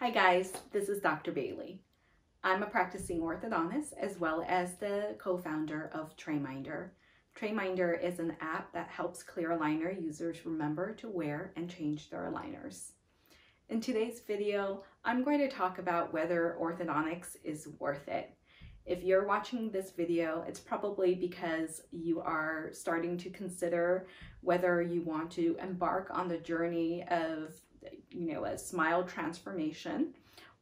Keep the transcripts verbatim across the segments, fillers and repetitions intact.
Hi guys, this is Doctor Bailey. I'm a practicing orthodontist as well as the co-founder of TrayMinder. TrayMinder is an app that helps clear aligner users remember to wear and change their aligners. In today's video, I'm going to talk about whether orthodontics is worth it. If you're watching this video, it's probably because you are starting to consider whether you want to embark on the journey of you know, a smile transformation,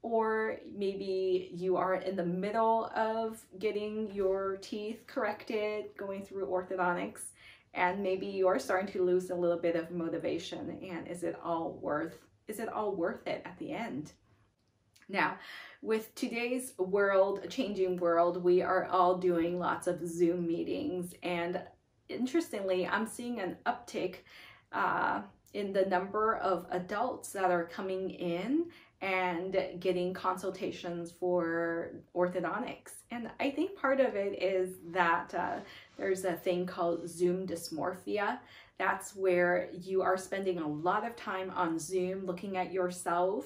or maybe you are in the middle of getting your teeth corrected, going through orthodontics, and maybe you're starting to lose a little bit of motivation. And is it all worth, is it all worth it at the end? Now, with today's world, changing world, we are all doing lots of Zoom meetings. And interestingly, I'm seeing an uptick uh, in the number of adults that are coming in and getting consultations for orthodontics. And I think part of it is that uh, there's a thing called Zoom dysmorphia. That's where you are spending a lot of time on Zoom looking at yourself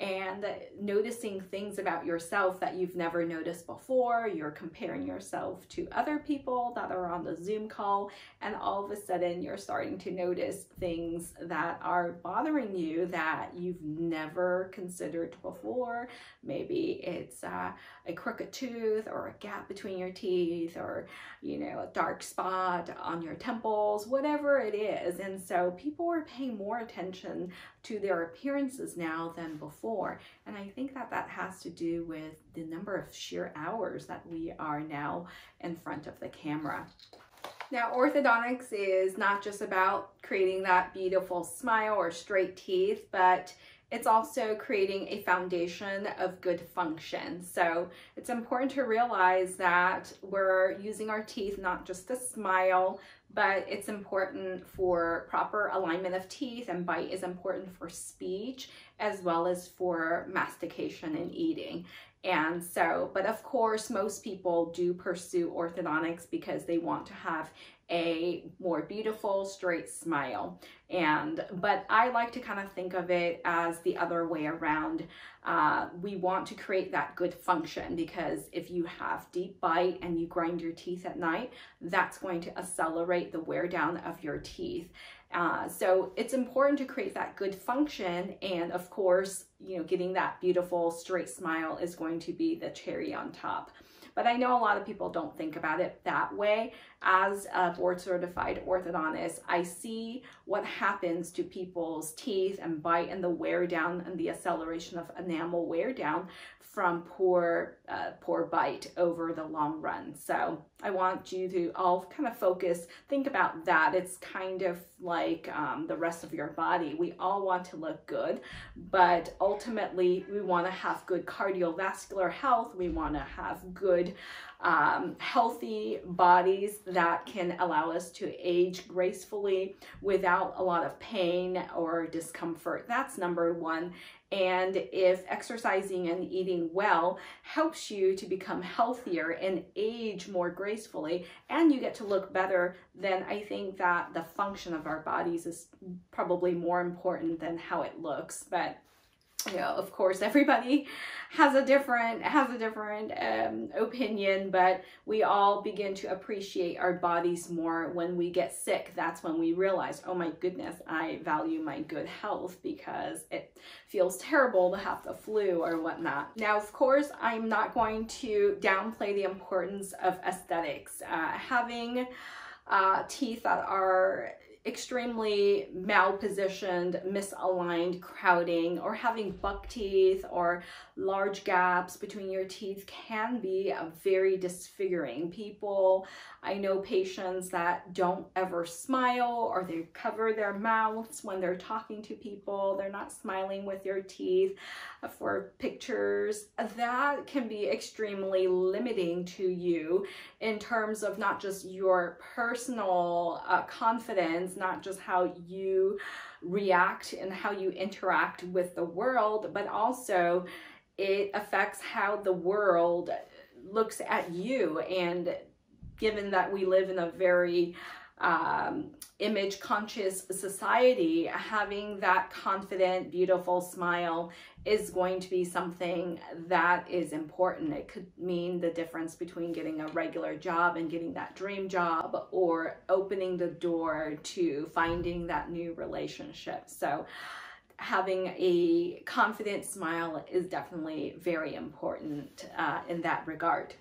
and noticing things about yourself that you've never noticed before. You're comparing yourself to other people that are on the Zoom call, and all of a sudden you're starting to notice things that are bothering you that you've never considered before. Maybe it's uh, a crooked tooth or a gap between your teeth, or you know, a dark spot on your temples, whatever it is. And so people are paying more attention to their appearances now than before. And I think that that has to do with the number of sheer hours that we are now in front of the camera. Now, orthodontics is not just about creating that beautiful smile or straight teeth, but it's also creating a foundation of good function. So it's important to realize that we're using our teeth not just to smile, but it's important for proper alignment of teeth, and bite is important for speech as well as for mastication and eating. And so, but of course, most people do pursue orthodontics because they want to have a more beautiful, straight smile. And, but I like to kind of think of it as the other way around. Uh, we want to create that good function, because if you have deep bite and you grind your teeth at night, that's going to accelerate the wear down of your teeth. Uh, so it's important to create that good function, and of course, you know, getting that beautiful straight smile is going to be the cherry on top. But I know a lot of people don't think about it that way. As a board certified orthodontist, I see what happens to people's teeth and bite and the wear down and the acceleration of enamel wear down from poor, uh, poor bite over the long run. So I want you to all kind of focus, think about that. It's kind of like um, the rest of your body. We all want to look good, but ultimately we want to have good cardiovascular health. We want to have good um, healthy bodies that can allow us to age gracefully without a lot of pain or discomfort. That's number one. And if exercising and eating well helps you to become healthier and age more gracefully, and you get to look better, then I think that the function of our bodies is probably more important than how it looks. But you know, of course, everybody has a different has a different um, opinion, but we all begin to appreciate our bodies more when we get sick. That's when we realize, oh my goodness, I value my good health, because it feels terrible to have the flu or whatnot. Now, of course, I'm not going to downplay the importance of aesthetics. Uh, having uh, teeth that are extremely malpositioned, misaligned, crowding, or having buck teeth or large gaps between your teeth can be very disfiguring. People, I know patients that don't ever smile, or they cover their mouths when they're talking to people. They're not smiling with their teeth for pictures. That can be extremely limiting to you in terms of not just your personal uh, confidence, not just how you react and how you interact with the world, but also it affects how the world looks at you. And given that we live in a very um, image conscious society, having that confident, beautiful smile is going to be something that is important. It could mean the difference between getting a regular job and getting that dream job, or opening the door to finding that new relationship. So having a confident smile is definitely very important uh, in that regard.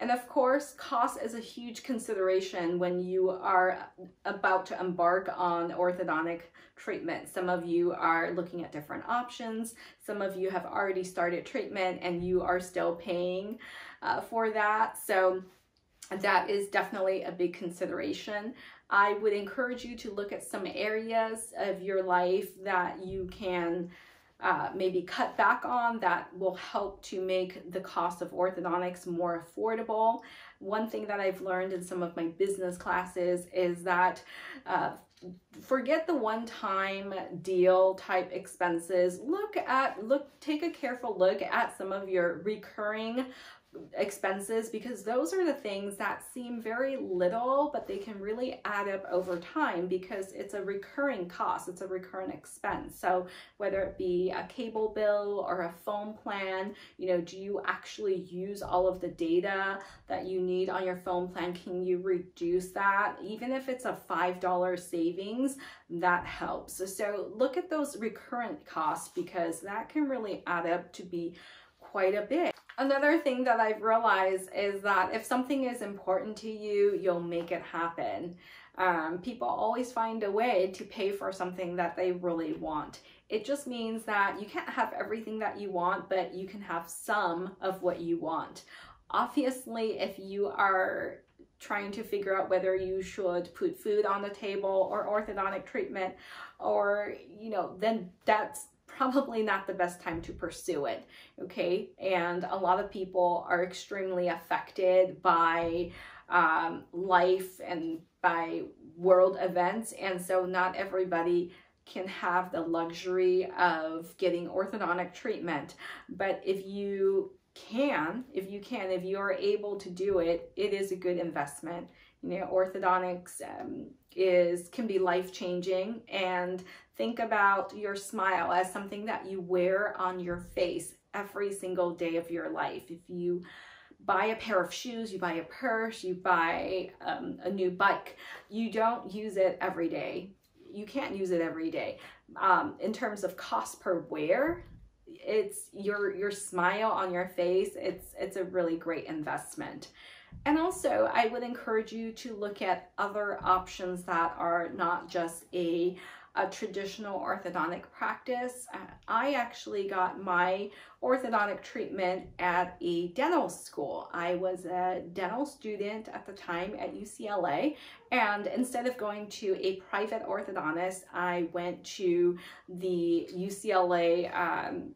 And of course, cost is a huge consideration when you are about to embark on orthodontic treatment. Some of you are looking at different options. Some of you have already started treatment and you are still paying uh, for that. So that is definitely a big consideration. I would encourage you to look at some areas of your life that you can Uh, maybe cut back on that will help to make the cost of orthodontics more affordable. One thing that I've learned in some of my business classes is that uh, forget the one-time deal type expenses. Look at, look, take a careful look at some of your recurring expenses, because those are the things that seem very little, but they can really add up over time because it's a recurring cost, it's a recurrent expense. So whether it be a cable bill or a phone plan, you know, do you actually use all of the data that you need on your phone plan? Can you reduce that? Even if it's a five dollar savings, that helps. So look at those recurrent costs, because that can really add up to be quite a bit. Another thing that I've realized is that if something is important to you, you'll make it happen. Um, people always find a way to pay for something that they really want. It just means that you can't have everything that you want, but you can have some of what you want. Obviously, if you are trying to figure out whether you should put food on the table or orthodontic treatment, or, you know, then that's probably not the best time to pursue it, okay? And a lot of people are extremely affected by um, life and by world events, and so not everybody can have the luxury of getting orthodontic treatment. But if you can, if you can, if you are able to do it, it is a good investment. You know, orthodontics um, is can be life-changing, and think about your smile as something that you wear on your face every single day of your life. If you buy a pair of shoes, you buy a purse, you buy um, a new bike, you don't use it every day. You can't use it every day. Um, in terms of cost per wear, it's your your smile on your face. It's it's a really great investment. And also, I would encourage you to look at other options that are not just a, a traditional orthodontic practice. I actually got my orthodontic treatment at a dental school. I was a dental student at the time at U C L A, and instead of going to a private orthodontist, I went to the U C L A um,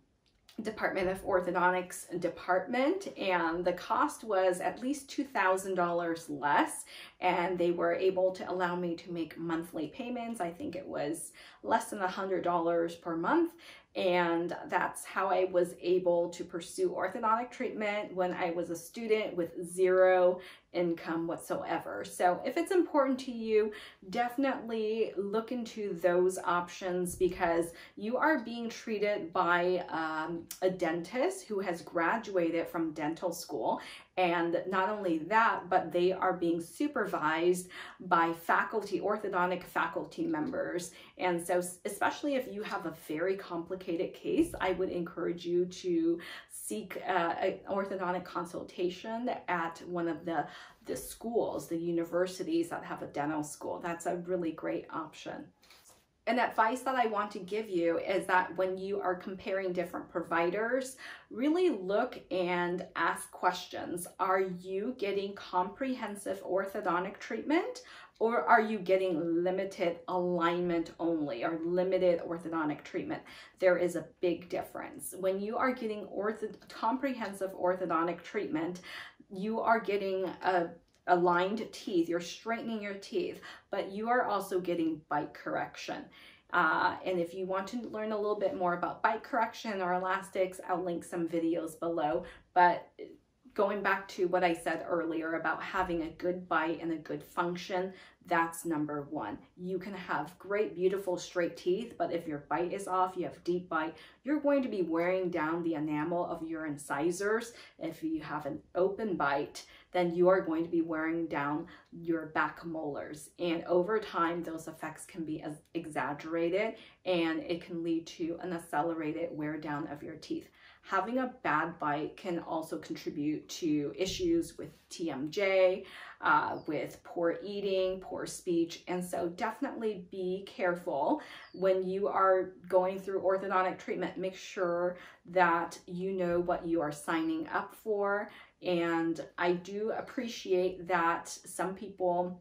Department of Orthodontics department, and the cost was at least two thousand dollars less, and they were able to allow me to make monthly payments. I think it was less than one hundred dollars per month, and that's how I was able to pursue orthodontic treatment when I was a student with zero income whatsoever. So if it's important to you, definitely look into those options, because you are being treated by um, a dentist who has graduated from dental school. And not only that, but they are being supervised by faculty, orthodontic faculty members. And so, especially if you have a very complicated case, I would encourage you to seek uh, an orthodontic consultation at one of the, the schools, the universities that have a dental school. That's a really great option. And advice that I want to give you is that when you are comparing different providers, really look and ask questions. Are you getting comprehensive orthodontic treatment, or are you getting limited alignment only or limited orthodontic treatment? There is a big difference. When you are getting ortho comprehensive orthodontic treatment, you are getting a aligned teeth, you're straightening your teeth, but you are also getting bite correction. Uh, and if you want to learn a little bit more about bite correction or elastics, I'll link some videos below. But going back to what I said earlier about having a good bite and a good function, That's number one. You can have great, beautiful, straight teeth, but if your bite is off, you have deep bite, you're going to be wearing down the enamel of your incisors. If you have an open bite, then you are going to be wearing down your back molars. And over time, those effects can be as exaggerated, and it can lead to an accelerated wear down of your teeth. Having a bad bite can also contribute to issues with T M J, uh, with poor eating, poor speech. And so definitely be careful when you are going through orthodontic treatment. Make sure that you know what you are signing up for. And I do appreciate that some people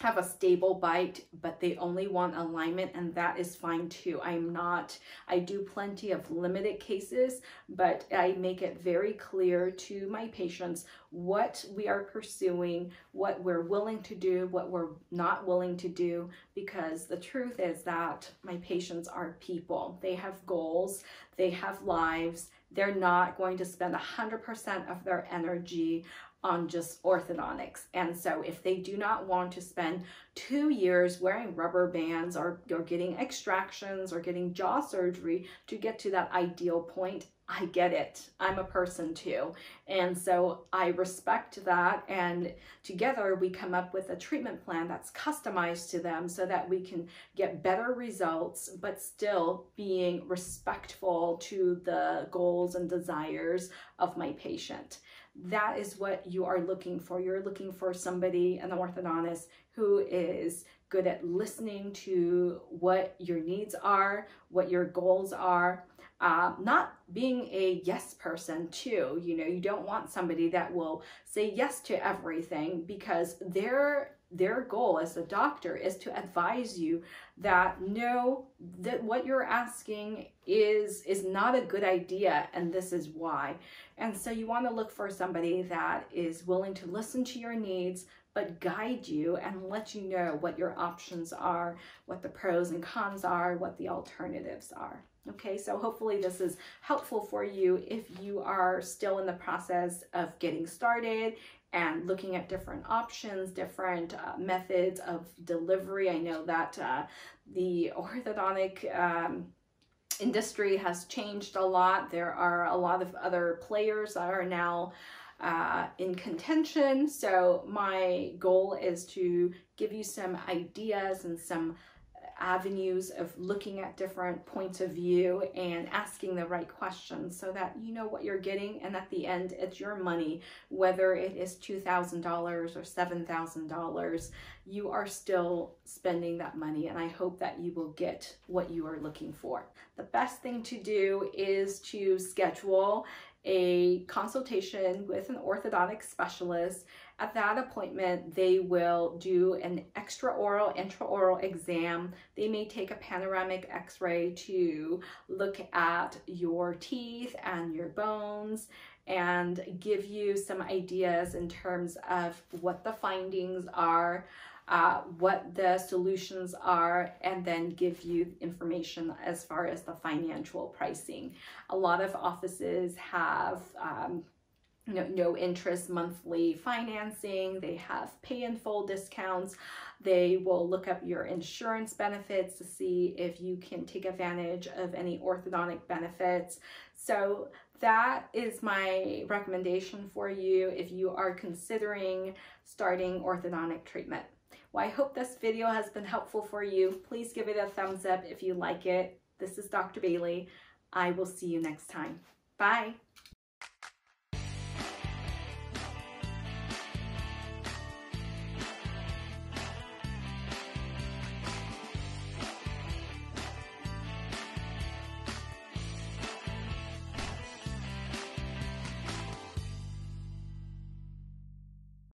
have a stable bite, but they only want alignment, and that is fine too. I'm not, I do plenty of limited cases, but I make it very clear to my patients what we are pursuing, what we're willing to do, what we're not willing to do, because the truth is that my patients are people. They have goals, they have lives. They're not going to spend one hundred percent of their energy on just orthodontics. And so if they do not want to spend two years wearing rubber bands or, or getting extractions or getting jaw surgery to get to that ideal point, I get it. I'm a person too. And so I respect that. And together we come up with a treatment plan that's customized to them so that we can get better results, but still being respectful to the goals and desires of my patient. That is what you are looking for. You're looking for somebody, an orthodontist, who is good at listening to what your needs are, what your goals are, uh, not being a yes person too. You know, you don't want somebody that will say yes to everything, because their their goal as a doctor is to advise you that no, that what you're asking is is not a good idea, and this is why. And so you want to look for somebody that is willing to listen to your needs, but guide you and let you know what your options are, what the pros and cons are, what the alternatives are. Okay, so hopefully this is helpful for you if you are still in the process of getting started and looking at different options, different uh, methods of delivery. I know that uh, the orthodontic um, industry has changed a lot. There are a lot of other players that are now uh, in contention. So my goal is to give you some ideas and some avenues of looking at different points of view and asking the right questions so that you know what you're getting, and at the end it's your money. Whether it is two thousand dollars or seven thousand dollars, you are still spending that money, and I hope that you will get what you are looking for. The best thing to do is to schedule a consultation with an orthodontic specialist. At that appointment, they will do an extraoral, intraoral exam. They may take a panoramic x-ray to look at your teeth and your bones and give you some ideas in terms of what the findings are, uh, what the solutions are, and then give you information as far as the financial pricing. A lot of offices have um, No, no interest monthly financing. They have pay in full discounts. They will look up your insurance benefits to see if you can take advantage of any orthodontic benefits. So that is my recommendation for you if you are considering starting orthodontic treatment. Well, I hope this video has been helpful for you. Please give it a thumbs up if you like it. This is Doctor Bailey. I will see you next time. Bye.